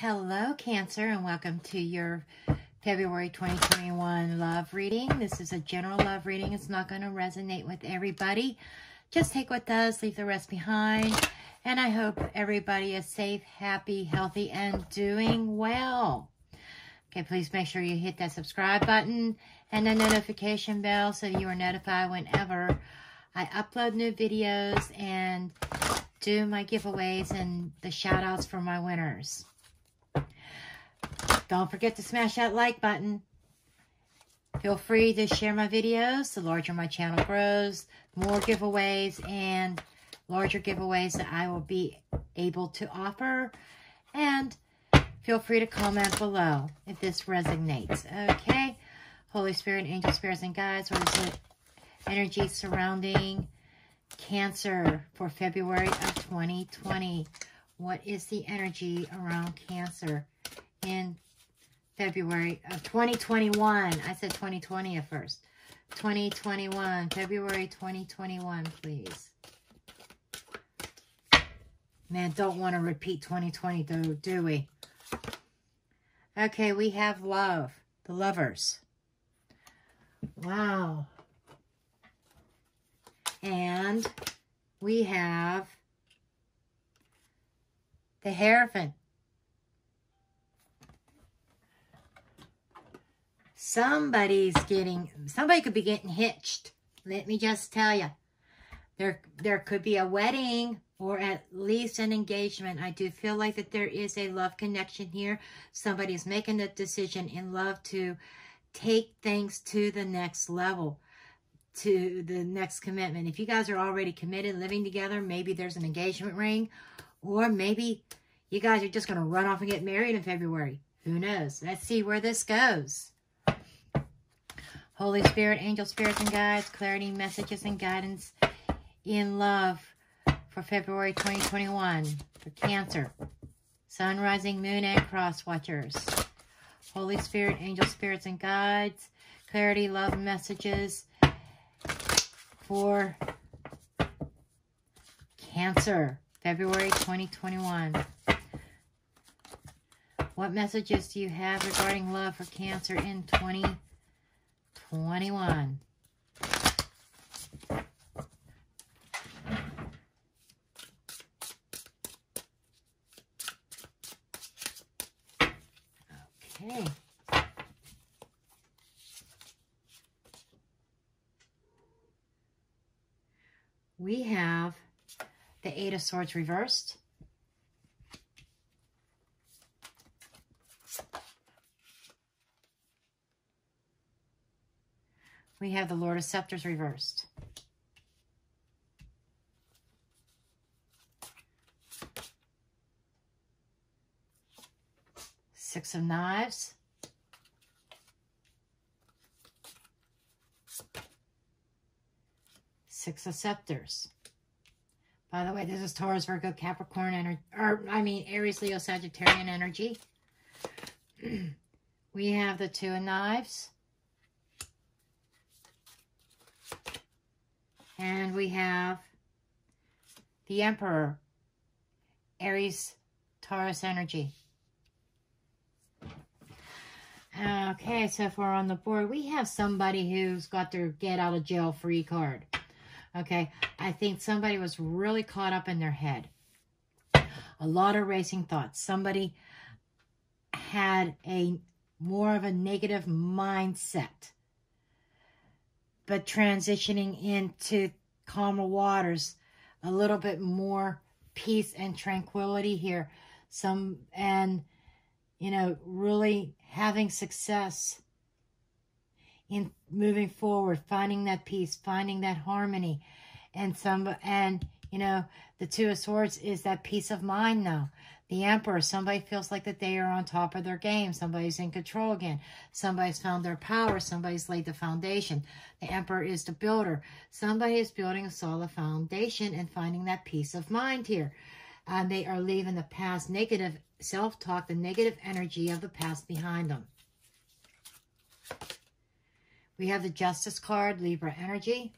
Hello, Cancer, and welcome to your February 2021 love reading. This is a general love reading. It's not going to resonate with everybody. Just take what does, leave the rest behind. And I hope everybody is safe, happy, healthy, and doing well. Okay, please make sure you hit that subscribe button and the notification bell so you are notified whenever I upload new videos and do my giveaways and the shout-outs for my winners. Don't forget to smash that like button. Feel free to share my videos. The larger my channel grows, the more giveaways and larger giveaways that I will be able to offer. And feel free to comment below if this resonates. Okay. Holy Spirit, angel spirits, and guides, what is it? Energy surrounding Cancer for February of 2020. What is the energy around Cancer in February of 2021? I said 2020 at first. 2021. February 2021, please. Man, don't want to repeat 2020, do we? Okay, we have love. The lovers. Wow. And we have the Hierophant. Somebody could be getting hitched. Let me just tell you. There could be a wedding or at least an engagement. I do feel like that there is a love connection here. Somebody is making a decision in love to take things to the next level, to the next commitment. If you guys are already committed, living together, maybe there's an engagement ring, or maybe you guys are just going to run off and get married in February. Who knows? Let's see where this goes. Holy Spirit, angel spirits, and guides, clarity, messages, and guidance in love for February 2021 for Cancer. Sun, rising, moon, and cross watchers. Holy Spirit, angel spirits, and guides, clarity, love, messages, for Cancer, February 2021. What messages do you have regarding love for Cancer in 2021? Okay. We have the Eight of Swords reversed. We have the Lord of Scepters reversed. Six of Knives. Six of Scepters. By the way, this is Taurus, Virgo, Capricorn energy, or I mean Aries, Leo, Sagittarian energy. We have the Two of Knives. And we have the Emperor, Aries, Taurus energy. Okay, so if we're on the board, we have somebody who's got their get out of jail free card. Okay, I think somebody was really caught up in their head. A lot of racing thoughts. Somebody had a more of a negative mindset, but transitioning into calmer waters, a little bit more peace and tranquility here. You know, really having success in moving forward, finding that peace, finding that harmony. And you know, the Two of Swords is that peace of mind now. The Emperor, somebody feels like that they are on top of their game. Somebody's in control again. Somebody's found their power. Somebody's laid the foundation. The Emperor is the builder. Somebody is building a solid foundation and finding that peace of mind here. They are leaving the past negative self-talk, the negative energy of the past behind them. We have the Justice card, Libra energy.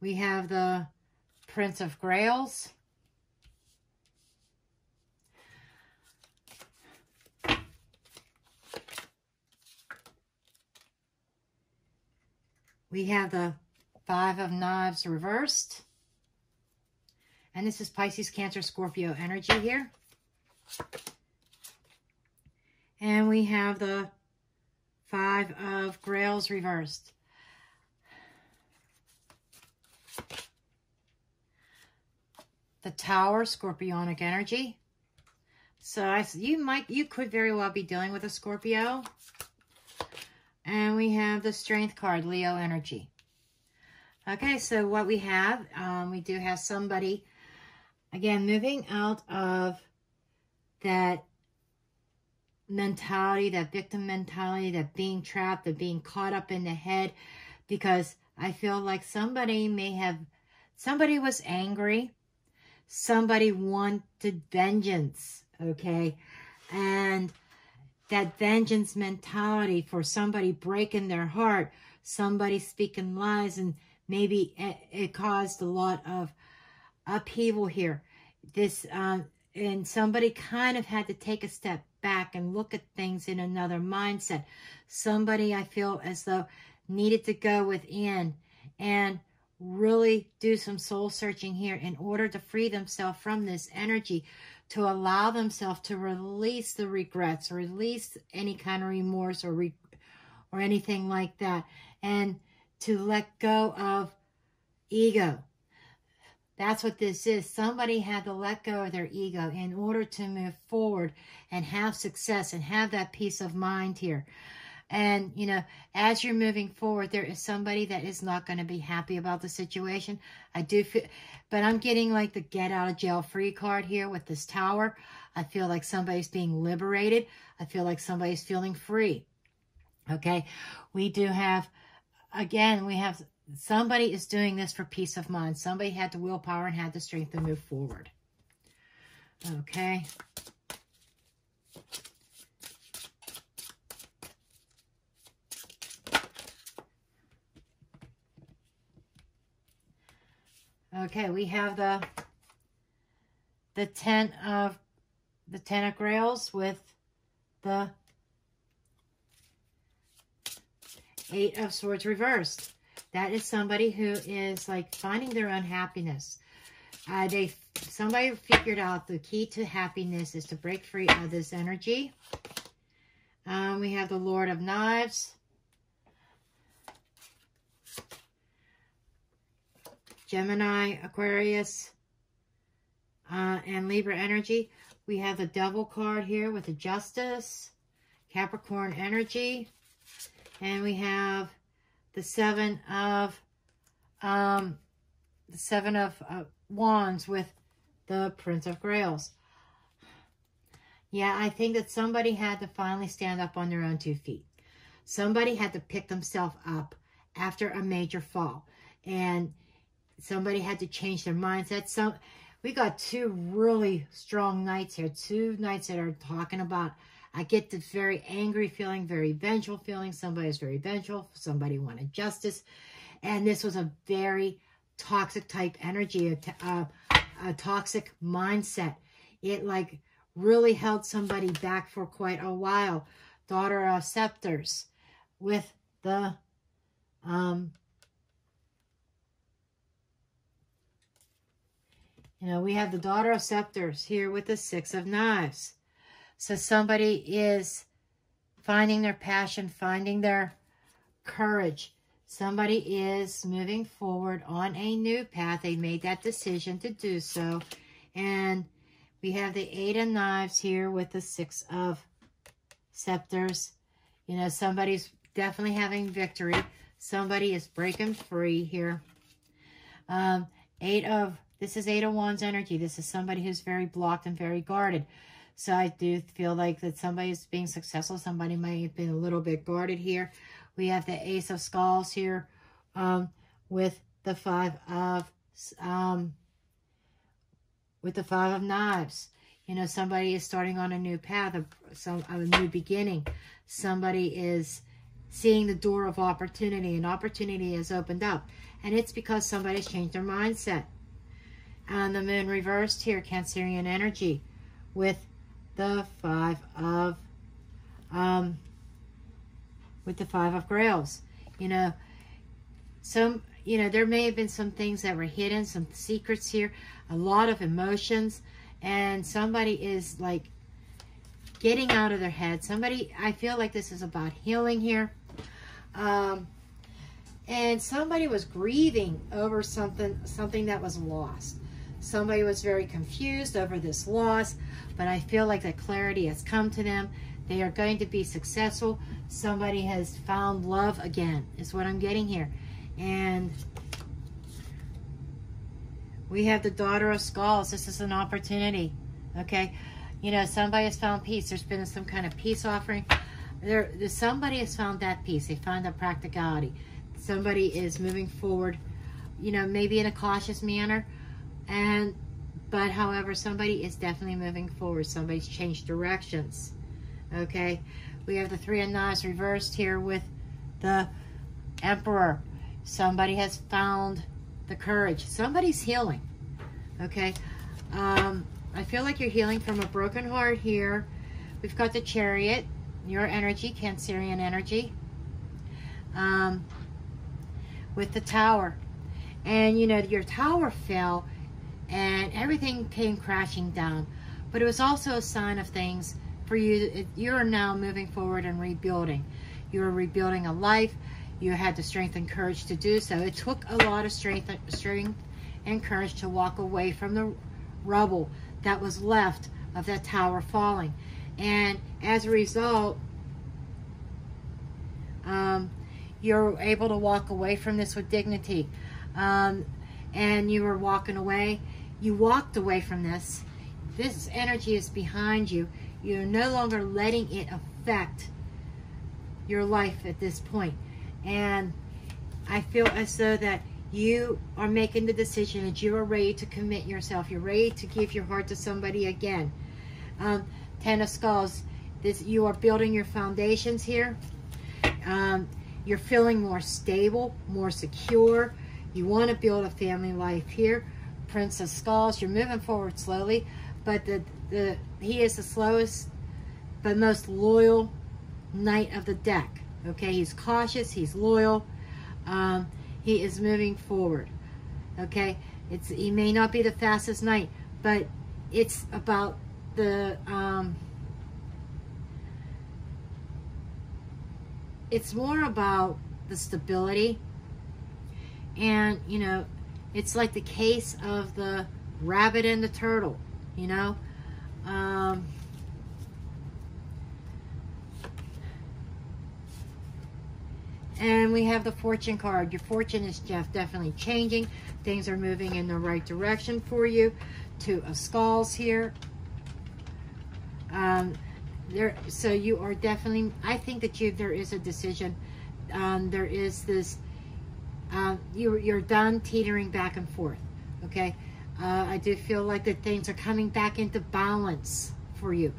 We have the Prince of Grails. We have the Five of Knives reversed. And this is Pisces, Cancer, Scorpio energy here. And we have the Five of Grails reversed. The Tower, Scorpionic energy. So you could very well be dealing with a Scorpio. And we have the Strength card, Leo energy. Okay, so what we have, we do have somebody, again, moving out of that mentality, that victim mentality, that being trapped, that being caught up in the head, because I feel like somebody was angry. Somebody wanted vengeance, okay? And that vengeance mentality for somebody breaking their heart, somebody speaking lies, and maybe it caused a lot of upheaval here. This and somebody kind of had to take a step back and look at things in another mindset. Somebody, I feel as though, needed to go within and really do some soul searching here in order to free themselves from this energy, to allow themselves to release the regrets, release any kind of remorse or anything like that, and to let go of ego. That's what this is. Somebody had to let go of their ego in order to move forward and have success and have that peace of mind here. And, you know, as you're moving forward, there is somebody that is not going to be happy about the situation. I do feel, but I'm getting like the get out of jail free card here with this Tower. I feel like somebody's being liberated. I feel like somebody's feeling free. Okay. We do have, again, we have somebody is doing this for peace of mind. Somebody had the willpower and had the strength to move forward. Okay. Okay, we have the Ten of Grails with the Eight of Swords reversed. That is somebody who is like finding their own happiness. Somebody figured out the key to happiness is to break free of this energy. We have the Lord of Knives, Gemini, Aquarius, and Libra energy. We have the Devil card here with the Justice, Capricorn energy. And we have the Seven of Wands with the Prince of Grails. Yeah, I think that somebody had to finally stand up on their own two feet. Somebody had to pick themselves up after a major fall. And somebody had to change their mindset. So we got two really strong nights here. Two nights that are talking about, I get this very angry feeling, very vengeful feeling. Somebody's very vengeful. Somebody wanted justice. And this was a very toxic type energy, a toxic mindset. It like really held somebody back for quite a while. Daughter of Scepters with the you know, we have the Daughter of Scepters here with the Six of Knives. So somebody is finding their passion, finding their courage. Somebody is moving forward on a new path. They made that decision to do so. And we have the Eight of Knives here with the Six of Scepters. You know, somebody's definitely having victory. Somebody is breaking free here. This is Eight of Wands energy. This is somebody who's very blocked and very guarded. So I do feel like that somebody's being successful. Somebody might have been a little bit guarded here. We have the Ace of Skulls here with the Five of Knives. You know, somebody is starting on a new path, a new beginning. Somebody is seeing the door of opportunity. An opportunity has opened up. And it's because somebody's changed their mindset. And the Moon reversed here, Cancerian energy, with the Five of Grails. You know, Some, you know, there may have been some things that were hidden, some secrets here, a lot of emotions, and somebody is like getting out of their head. Somebody, I feel like this is about healing here. And somebody was grieving over something that was lost. Somebody was very confused over this loss, but I feel like that clarity has come to them. They are going to be successful. Somebody has found love again, is what I'm getting here. And we have the Daughter of Skulls. This is an opportunity, okay? You know, somebody has found peace. There's been some kind of peace offering. Somebody has found that peace. They found that practicality. Somebody is moving forward, you know, maybe in a cautious manner. But however, somebody is definitely moving forward. Somebody's changed directions. Okay, we have the Three of Knives reversed here with the Emperor. Somebody has found the courage. Somebody's healing. Okay, I feel like you're healing from a broken heart here. We've got the Chariot, your energy, Cancerian energy, with the Tower. And you know, your tower fell and everything came crashing down, but it was also a sign of things for you. You're now moving forward and rebuilding. You're rebuilding a life. You had the strength and courage to do so. It took a lot of strength and courage to walk away from the rubble that was left of that tower falling. And as a result, you're able to walk away from this with dignity. And you were walking away. You walked away from this. This energy is behind you. You're no longer letting it affect your life at this point. And I feel as though that you are making the decision that you are ready to commit yourself. You're ready to give your heart to somebody again. Ten of Skulls. This, you are building your foundations here. You're feeling more stable, more secure. You want to build a family life here. Prince of Skulls, you're moving forward slowly, but he is the slowest but most loyal knight of the deck. Okay, he's cautious, he's loyal, he is moving forward. Okay, he may not be the fastest knight, but it's about the, it's more about the stability. And, you know, it's like the case of the rabbit and the turtle, you know. And we have the fortune card. Your fortune is definitely changing. Things are moving in the right direction for you. Two of Skulls here. So you are definitely, I think that there is a decision. There is this, you're done teetering back and forth, okay? I do feel like that things are coming back into balance for you.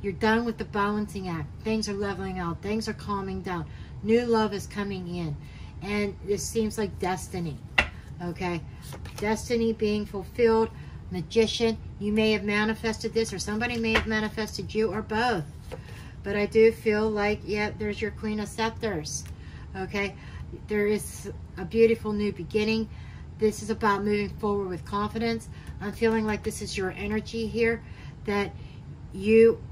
You're done with the balancing act. Things are leveling out. Things are calming down. New love is coming in. And this seems like destiny, okay? Destiny being fulfilled. Magician, you may have manifested this, or somebody may have manifested you, or both. But I do feel like, yeah, there's your Queen of Scepters, okay? There is a beautiful new beginning. This is about moving forward with confidence. I'm feeling like this is your energy here, that you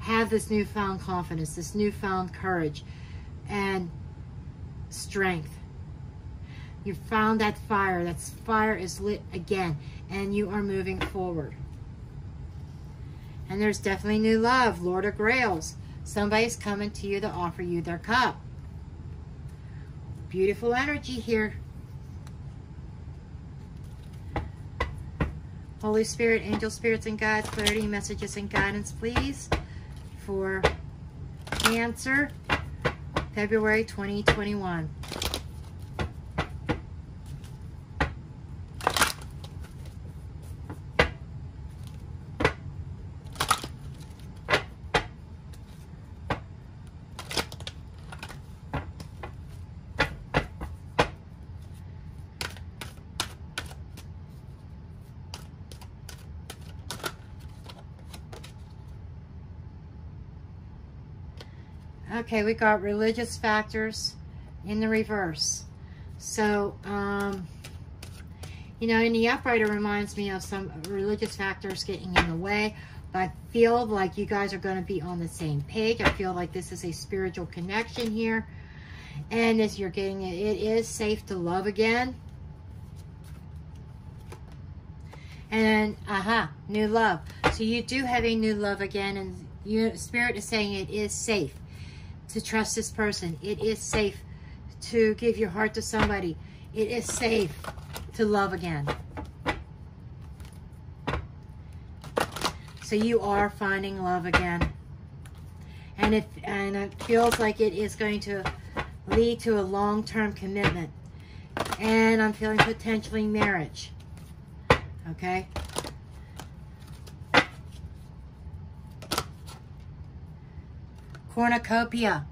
have this newfound confidence, this newfound courage and strength. You found that fire. That fire is lit again, and you are moving forward. And there's definitely new love, Lord of Grails. Somebody's coming to you to offer you their cup. Beautiful energy here. Holy Spirit, angel spirits and guides, clarity, messages and guidance, please, for Cancer, February 2021. Okay, we got religious factors in the reverse. So, you know, in the upright, it reminds me of some religious factors getting in the way. But I feel like you guys are going to be on the same page. I feel like this is a spiritual connection here. And as you're getting it, it is safe to love again. And, aha, new love. So you do have a new love again. And your spirit is saying it is safe to trust this person. It is safe to give your heart to somebody. It is safe to love again. So you are finding love again. And it feels like it is going to lead to a long-term commitment. And I'm feeling potentially marriage. Okay? Cornucopia.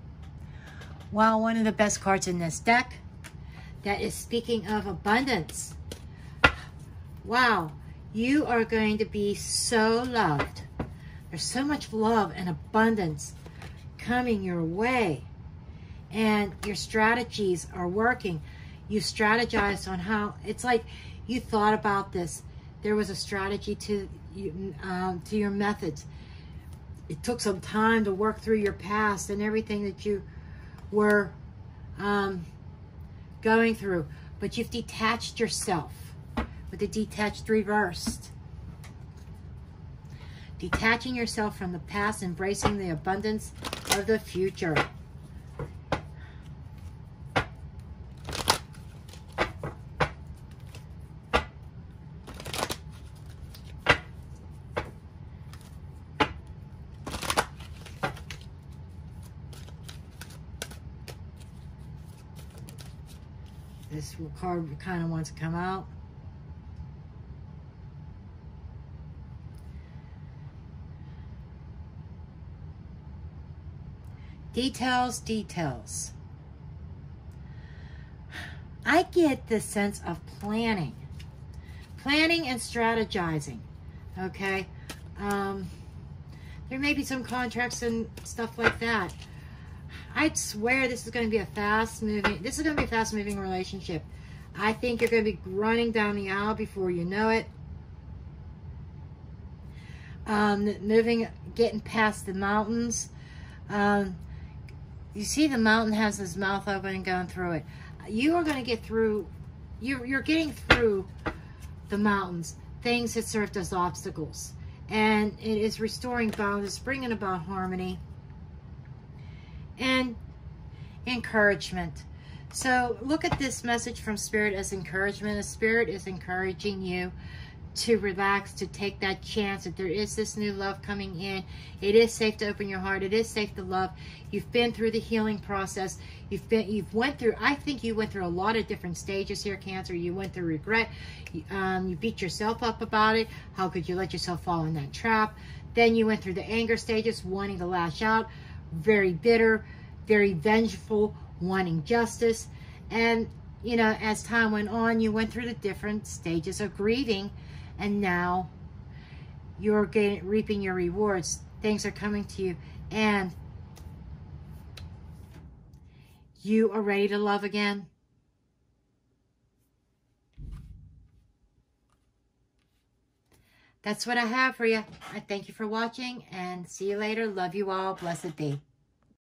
Wow, one of the best cards in this deck. That is speaking of abundance. Wow. You are going to be so loved. There's so much love and abundance coming your way. And your strategies are working. You strategized on how, it's like you thought about this. There was a strategy to your methods. It took some time to work through your past and everything that you were going through. But you've detached yourself. With the detached reversed. Detaching yourself from the past, embracing the abundance of the future. This card kind of wants to come out. Details, details. I get the sense of planning. Planning and strategizing, okay? There may be some contracts and stuff like that. I'd swear this is going to be a fast-moving, this is going to be a fast-moving relationship. I think you're going to be running down the aisle before you know it. Getting past the mountains. You see the mountain has his mouth open and going through it. You are going to get through, you're getting through the mountains, things that served as obstacles. And it is restoring balance, bringing about harmony and encouragement. So look at this message from Spirit as encouragement. The Spirit is encouraging you to relax, to take that chance that there is this new love coming in. It is safe to open your heart. It is safe to love. You've been through the healing process. I think you went through a lot of different stages here, Cancer. You went through regret. You beat yourself up about it. How could you let yourself fall in that trap? Then you went through the anger stages, wanting to lash out, very bitter, very vengeful, wanting justice. And, you know, as time went on, you went through the different stages of grieving. And now you're reaping your rewards. Things are coming to you. And you are ready to love again. That's what I have for you. I thank you for watching and see you later. Love you all. Blessed day.